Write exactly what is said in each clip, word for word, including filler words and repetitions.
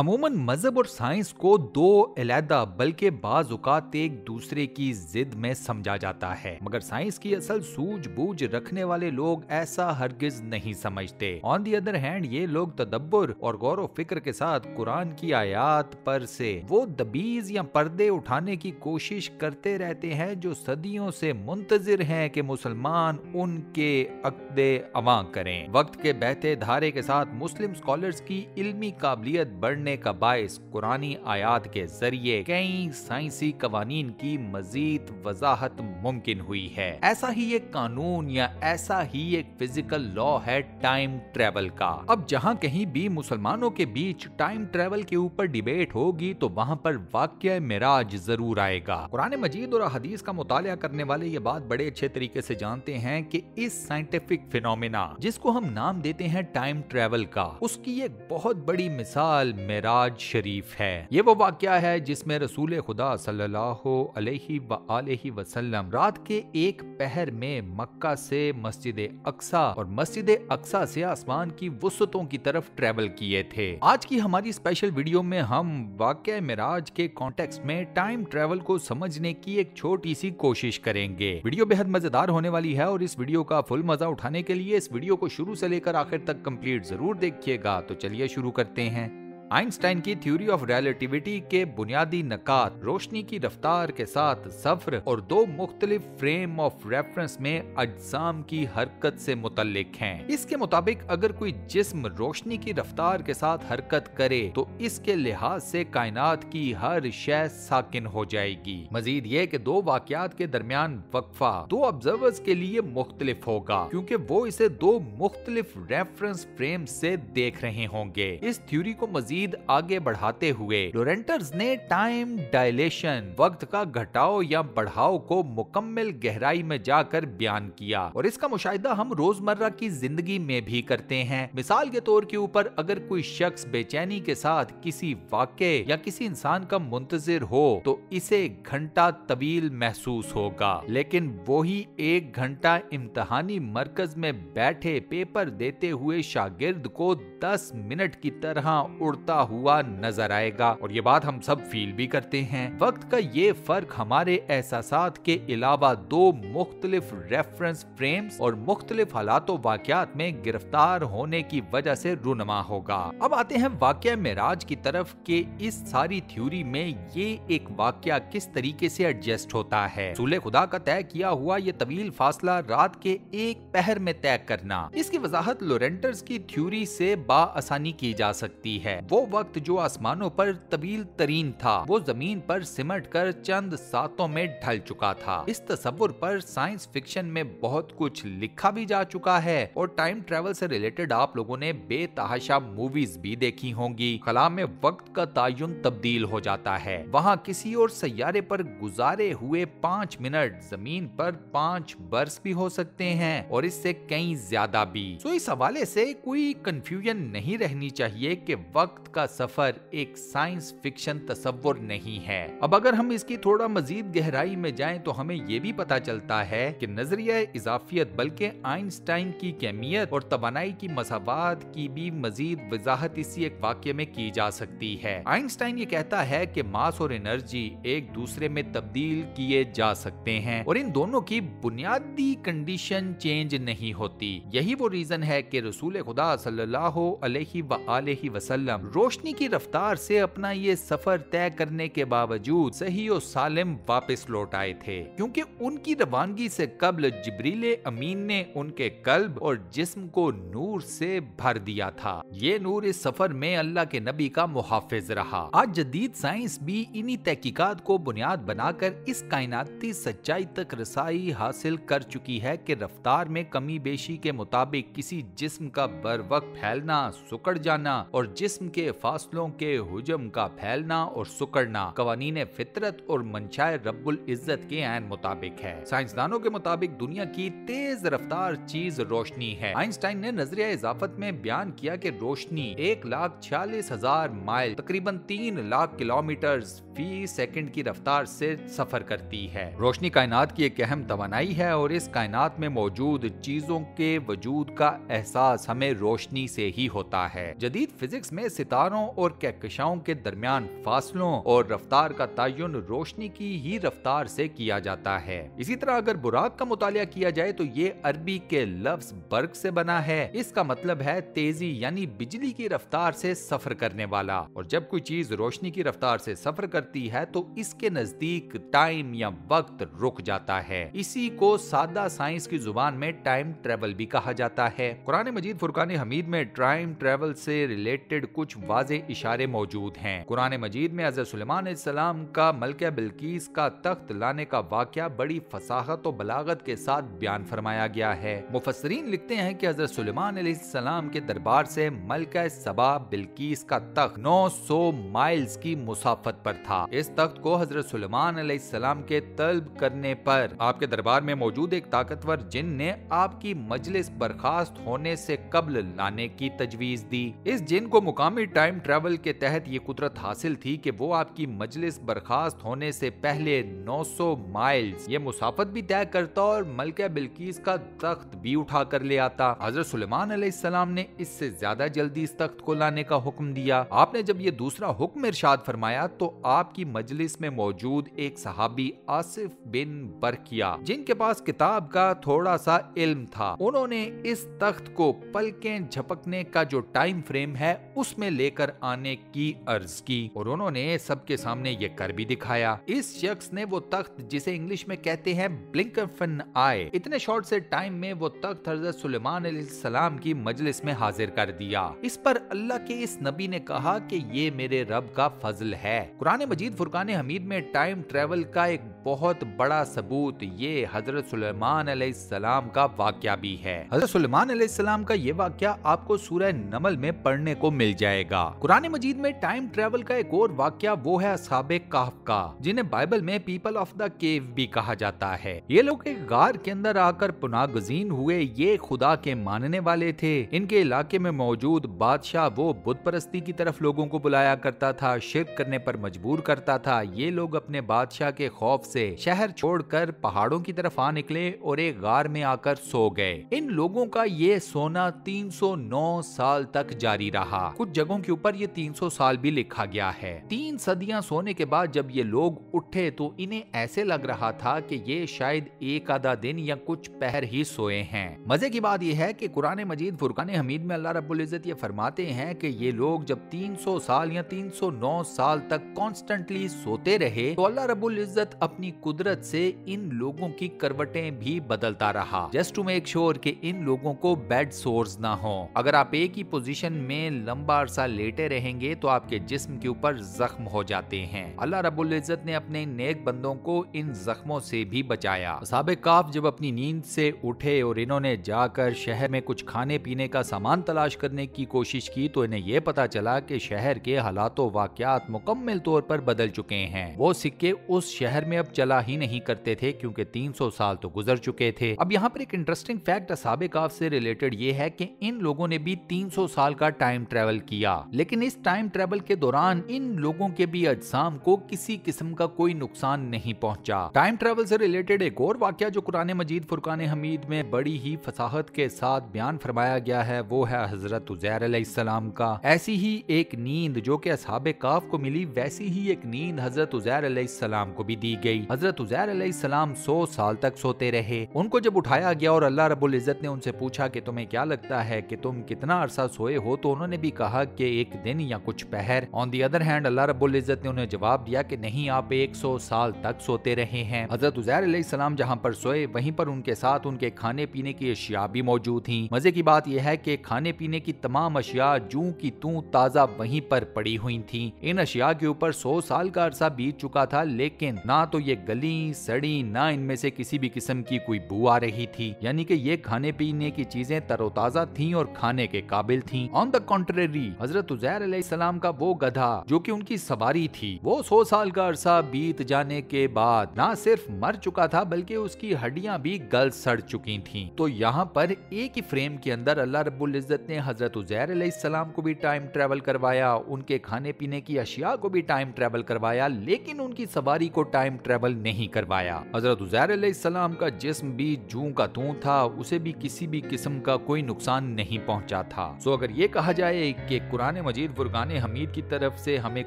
अमूमन मजहब और साइंस को दो अलहदा बल्कि बाज़ औक़ात एक दूसरे की जिद में समझा जाता है, मगर साइंस की असल सूझबूझ रखने वाले लोग ऐसा हरगिज नहीं समझते। ऑन दी अदर हैंड ये लोग तदब्बर और गौर व फिक्र के साथ कुरान की आयात पर से वो दबीज या पर्दे उठाने की कोशिश करते रहते हैं जो सदियों से मुंतजिर है कि मुसलमान उनके अक्दे अमा करें। वक्त के बहते धारे के साथ मुस्लिम स्कॉलर्स की इल्मी काबिलियत बढ़ने का बायस कुरानी आयात के जरिए कई साइंसी कवानीन की मजीद वजाहत मुमकिन हुई है। ऐसा ही एक कानून या ऐसा ही एक फिजिकल लॉ है टाइम ट्रेवल का। अब जहाँ कहीं भी मुसलमानों के बीच टाइम ट्रेवल के ऊपर डिबेट होगी तो वहाँ पर वाक़या मिराज जरूर आएगा। कुरान मजीद और हदीस का मुताला करने वाले ये बात बड़े अच्छे तरीके से जानते हैं कि इस साइंटिफिक फिनोमेना जिसको हम नाम देते हैं टाइम ट्रेवल का, उसकी एक बहुत बड़ी मिसाल मेराज शरीफ है। ये वो वाकया है जिसमें रसूल खुदा सल्लल्लाहु अलैहि वआलैहि वसल्लम रात के एक पहर में मक्का से मस्जिद अक्सा और मस्जिद अक्सा से आसमान की वसतों की तरफ ट्रेवल किए थे। आज की हमारी स्पेशल वीडियो में हम वाकया मेराज के कॉन्टेक्स्ट में टाइम ट्रेवल को समझने की एक छोटी सी कोशिश करेंगे। वीडियो बेहद मजेदार होने वाली है और इस वीडियो का फुल मजा उठाने के लिए इस वीडियो को शुरू से लेकर आखिर तक कम्प्लीट जरूर देखिएगा। तो चलिए शुरू करते हैं। आइंस्टाइन की थ्योरी ऑफ रिलेटिविटी के बुनियादी नकात रोशनी की रफ्तार के साथ सफ़र और दो मुख्तलिफ फ्रेम ऑफ रेफरेंस में अज्जाम की हरकत से मुतल्लिक हैं। इसके मुताबिक अगर कोई जिस्म रोशनी की रफ्तार के साथ हरकत करे तो इसके लिहाज से कायनात की हर शय साकिन हो जाएगी। मजीद ये कि दो वाकयात के दरमियान वक्फा दो ऑब्जर्वर्स के लिए मुख्तलिफ होगा क्योंकि वो इसे दो मुख्तलिफ रेफरेंस फ्रेम से देख रहे होंगे। इस थ्योरी को मजीद आगे बढ़ाते हुए लोरेंटर्स ने टाइम डायलेशन वक्त का घटाव या बढ़ाव को मुकम्मल गहराई में जाकर बयान किया और इसका मुशाहिदा हम रोजमर्रा की जिंदगी में भी करते हैं। मिसाल के तौर के ऊपर अगर कोई शख्स बेचैनी के साथ किसी वाक़े या किसी इंसान का मुंतजिर हो तो इसे घंटा तवील महसूस होगा, लेकिन वही एक घंटा इम्तहानी मरकज में बैठे पेपर देते हुए शागिर्द को दस मिनट की तरह उड़ता हुआ नजर आएगा और ये बात हम सब फील भी करते हैं। वक्त का ये फर्क हमारे एहसासात के अलावा दो मुख्तलिफ रेफरेंस फ्रेम्स और मुख्तलिफ हालात और वाकयात में गिरफ्तार होने की वजह से रूनमा होगा। अब आते हैं वाकया मेराज की तरफ के इस सारी थ्योरी में ये एक वाकया किस तरीके से एडजस्ट होता है। सूले खुदा का तय किया हुआ ये तवील फासला रात के एक पहर में तय करना, इसकी वजाहत लोरेंटर्स की थ्योरी से बाआसानी की जा सकती है। वो वक्त जो आसमानों पर तवील तरीन था वो जमीन पर सिमट कर चंद सातों में ढल चुका था। इस तस्वुर पर साइंस फिक्शन में बहुत कुछ लिखा भी जा चुका है और टाइम ट्रेवल से रिलेटेड आप लोगों ने बेतहाशा मूवीज भी देखी होंगी। खला में वक्त का तायुन तब्दील हो जाता है, वहाँ किसी और सैयारे पर गुजारे हुए पाँच मिनट जमीन पर पाँच बरस भी हो सकते हैं और इससे कई ज्यादा भी। तो इस हवाले से कोई कंफ्यूजन नहीं रहनी चाहिए कि वक्त का सफर एक साइंस फिक्शन तस्वर नहीं है। अब अगर हम इसकी थोड़ा मजीद गहराई में जाएं तो हमें ये भी पता चलता है कि नजरिया इजाफियत बल्कि आइंस्टाइन की कैमियत और तवानाई की मसावात की भी मजीद वजाहत इसी एक वाक्य में की जा सकती है। आइंस्टाइन ये कहता है कि मास और एनर्जी एक दूसरे में तब्दील किए जा सकते हैं और इन दोनों की बुनियादी कंडीशन चेंज नहीं होती। यही वो रीजन है कि रसूल खुदा सल्लल्लाहु अलैहि वआलैहि वसल्लम रोशनी की रफ्तार से अपना ये सफर तय करने के बावजूद सही और सालिम वापस लौट आए थे क्योंकि उनकी रवानगी से कब्ल जिब्रील अमीन ने उनके कल्ब और जिस्म को नूर से भर दिया था। ये नूर इस सफर में अल्लाह के नबी का मुहाफिज रहा। आज जदीद साइंस भी इन्हीं तहकीकात को बुनियाद बनाकर इस कायनाती सच्चाई तक रसाई हासिल कर चुकी है कि रफ्तार में कमी बेशी के मुताबिक किसी जिस्म का बर वक्त फैलना, सुकड़ जाना और जिस्म के फासलों के हुजम का फैलना और सुकड़ना कवानीन फितरत और मंशाए रब्बुल इज्जत के ऐन मुताबिक है। साइंसदानों के मुताबिक दुनिया की तेज रफ्तार चीज रोशनी है। आइंस्टाइन ने नजरिया इजाफत में बयान किया कि रोशनी एक लाख छियालीस हजार माइल तकरीबन तीन लाख किलोमीटर फी सेकंड की रफ्तार से सफर करती है। रोशनी कायनात की एक अहम तवानाई है और इस कायनात में मौजूद चीजों के वजूद का एहसास हमें रोशनी से ही होता है। जदीद फिजिक्स में सिर्फ सितारों और कहकशाओं के दरमियान फासलों और रफ्तार का तयन रोशनी की ही रफ्तार से किया जाता है। इसी तरह अगर बुराक का मुतालिया किया जाए तो ये अरबी के लफ्ज बर्क से बना है। इसका मतलब है तेजी यानी बिजली की रफ्तार से सफर करने वाला। और जब कोई चीज रोशनी की रफ्तार से सफर करती है तो इसके नजदीक टाइम या वक्त रुक जाता है। इसी को सादा साइंस की जुबान में टाइम ट्रेवल भी कहा जाता है। कुरान मजीद फुरकान हमीद में टाइम ट्रेवल से रिलेटेड कुछ वाजे इशारे मौजूद हैं। कुरान मजीद में हज़रत सुलेमान अलैहिस्सलाम का मलका बिल्कीस का तख्त लाने का वाकया बड़ी फसाहत और बलागत के साथ बयान फरमाया गया है। मुफस्सरीन लिखते हैं कि हज़रत सुलेमान अलैहिस्सलाम के दरबार से मलका सबा बिल्कीस का तख्त नौ सौ माइल्स की मुसाफत पर था। इस तख्त को हज़रत सुलेमान अलैहिस्सलाम के तलब करने पर आपके दरबार में मौजूद एक ताकतवर जिन ने आपकी मजलिस बर्खास्त होने से कबल लाने की तजवीज दी। इस जिन को मुकामी टाइम ट्रेवल के तहत ये कुदरत हासिल थी कि वो आपकी मजलिस बर्खास्त होने से पहले नौ सौ माइल्स ये मुसाफत भी तय करता और मलका बिल्कीस का तख्त भी उठा कर ले आता। हजरत सुलेमान अलैहिस्सलाम ने इससे ज्यादा जल्दी इस तख्त को लाने का हुक्म दिया। आपने जब ये दूसरा हुक्म इरशाद फरमाया तो आपकी मजलिस में मौजूद एक सहाबी आसिफ बिन बरकिया जिनके पास किताब का थोड़ा सा इल्म था, उन्होंने इस तख्त को पलकें झपकने का जो टाइम फ्रेम है उसमें लेकर आने की अर्ज की और उन्होंने सबके सामने ये कर भी दिखाया। इस शख्स ने वो तख्त जिसे इंग्लिश में कहते हैं ब्लिंकफन आए, इतने शॉर्ट से टाइम में वो तख्त हजरत सुलेमान अलैहिस्सलाम की मजलिस में हाजिर कर दिया। इस पर अल्लाह के इस नबी ने कहा कि ये मेरे रब का फजल है। कुरान मजीद फुरकान हमीद में टाइम ट्रेवल का एक बहुत बड़ा सबूत ये हजरत सुलेमान अलैहिस्सलाम का वाकया भी है। हजरत सुलेमान अलैहिस्सलाम का ये वाकया आपको सूरह नमल में पढ़ने को मिल जाएगा। कुरान मजीद में टाइम ट्रेवल का एक और वाकया वो है असहाबे कहफ का, जिन्हें बाइबल में पीपल ऑफ द केव भी कहा जाता है। ये लोग एक गार के अंदर आकर पुनागजीन हुए। ये खुदा के मानने वाले थे। इनके इलाके में मौजूद बादशाह वो बुत परस्ती की तरफ लोगों को बुलाया करता था, शिर्क करने पर मजबूर करता था। ये लोग अपने बादशाह के खौफ से शहर छोड़कर पहाड़ों की तरफ आ निकले और एक गार में आकर सो गए। इन लोगों का ये सोना तीन सौ नौ साल तक जारी रहा। कुछ जगहों के ऊपर ये तीन सौ साल भी लिखा गया है। तीन सदियां सोने के बाद जब ये लोग उठे तो इन्हें ऐसे लग रहा था कि ये शायद एक आधा दिन या कुछ पहर ही सोए हैं। मजे की बात ये है कि कुरान मजीद फुरकान हमीद में अल्लाह रब्बुल इज्जत ये फरमाते हैं कि ये लोग जब तीन सौ साल या तीन सौ नौ साल तक कॉन्स्टेंटली सोते रहे तो अल्लाह रब्बुल इज्जत अपनी कुदरत से इन लोगों की करवटें भी बदलता रहा, जस्ट टू मेक श्योर कि इन लोगों को बेड सोर्स ना हो। अगर आप एक ही पोजीशन में लंबा अरसा लेटे रहेंगे तो आपके जिस्म के ऊपर जख्म हो जाते हैं। अल्लाह रब्बुल इज्जत ने अपने नेक बंदों को इन जख्मों से भी बचाया। असहाबे काफ जब अपनी नींद से उठे और इन्होंने जाकर शहर में कुछ खाने पीने का सामान तलाश करने की कोशिश की तो इन्हें यह पता चला कि शहर के हालात और वाकयात मुकम्मल तौर पर बदल चुके हैं। वो सिक्के उस शहर में अब चला ही नहीं करते थे क्योंकि तीन सौ साल तो गुजर चुके थे। अब यहाँ पर एक इंटरेस्टिंग फैक्ट असहाबे काफ से रिलेटेड ये है कि इन लोगों ने भी तीन सौ साल का टाइम ट्रेवल किया, लेकिन इस टाइम ट्रेवल के दौरान इन लोगों के भी अजसाम को किसी किस्म का कोई नुकसान नहीं पहुंचा। टाइम ट्रेवल से रिलेटेड एक और वाकया जो कुरान मजीद फुरकान हमीद में बड़ी ही फसाहत के साथ बयान फरमाया गया है वो है हजरत उजैर अलैहिस्सलाम का। ऐसी ही एक नींद जो कि असहाबे काफ को मिली, वैसी ही एक नींद हजरत उजैर अलैहिस्सलाम को भी दी गई। हजरत उजैर अलैहिस्सलाम सौ साल तक सोते रहे। उनको जब उठाया गया और अल्लाह रब्बुल इज्जत ने उनसे पूछा कि तुम्हें क्या लगता है कि तुम कितना अरसा सोए हो, तो उन्होंने भी कहा कि एक दिन या कुछ पहर। ऑन दी अदर हैंड अल्लाह रब्बुल इज्जत ने उन्हें जवाब दिया कि नहीं, आप सौ साल तक सोते रहे हैं। हजरत उजैर अलैहिस्सलाम जहां पर सोए वहीं पर उनके साथ उनके खाने पीने की अशिया भी मौजूद थी। मजे की बात यह है कि खाने पीने की तमाम अशिया जूं की तूं ताजा वहीं पर पड़ी हुई थी। इन अशिया के ऊपर सौ साल का अरसा बीत चुका था, लेकिन ना तो ये गली सड़ी ना इनमें से किसी भी किस्म की कोई बू आ रही थी, यानी कि ये खाने पीने की चीजें तरोताजा थी और खाने के काबिल थी। ऑन द कॉन्ट्रेरी हजरत उजैर अलैहिस्सलाम का वो गधा जो की उनकी सवारी थी वो सौ साल का अरसा बीत जाने के बाद ना सिर्फ मर चुका था बल्कि उसकी हड्डियां भी गल सड़ चुकी थीं। तो यहाँ पर एक ही फ्रेम के अंदर अल्लाह रब्बुल इज्जत ने हजरत उजैर अलैहिस्सलाम को भी टाइम ट्रेवल करवाया, उनके खाने पीने की अशिया को भी टाइम ट्रेवल करवाया, लेकिन उनकी सवारी को टाइम ट्रेवल नहीं करवाया। हजरत उजैर अलैहिस्सलाम का जिस्म भी जूं का तूं था, उसे भी किसी भी किस्म का कोई नुकसान नहीं पहुँचा था। सो अगर ये कहा जाए कि कुरान मजीद फुरकान हमीद की तरफ से हमें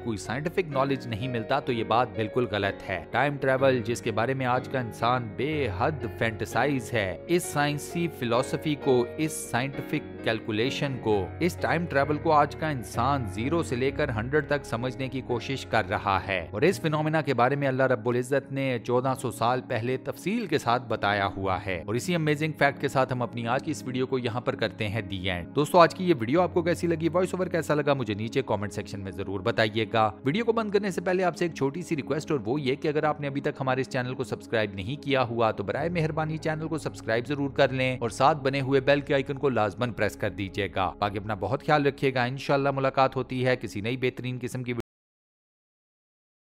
कोई साइंटिफिक नॉलेज नहीं मिलता तो ये बात बिल्कुल गलत है। टाइम ट्रेवल जिसके बारे में आज का इंसान बेहद फैंटेसाइज है, इस साइंसी फिलॉसफी को, इस साइंटिफिक कैलकुलेशन को, इस टाइम ट्रेवल को आज का इंसान जीरो से लेकर हंड्रेड तक समझने की कोशिश कर रहा है। और इस फिनोमेना के बारे में अल्लाह रब्बुल इज़्ज़त ने चौदह सौ साल पहले तफसील के साथ बताया हुआ है। और इसी अमेजिंग फैक्ट के साथ हम अपनी आज की इस वीडियो को यहाँ पर करते हैं दी एंड। दोस्तों आज की ये वीडियो आपको कैसी लगी, वॉइस ओवर कैसा लगा, मुझे नीचे कमेंट सेक्शन में जरूर बताइएगा। वीडियो को बंद करने से पहले आपसे एक छोटी सी रिक्वेस्ट, और वो ये कि अगर आपने अभी तक हमारे इस चैनल को सब्सक्राइब नहीं किया हुआ तो बराए मेहरबानी चैनल को सब्सक्राइब जरूर कर लें और साथ बने हुए बेल के आइकन को लाजमन प्रेस कर दीजिएगा। बाकी अपना बहुत ख्याल रखिएगा। इंशाल्लाह मुलाकात होती है किसी नई बेहतरीन किस्म की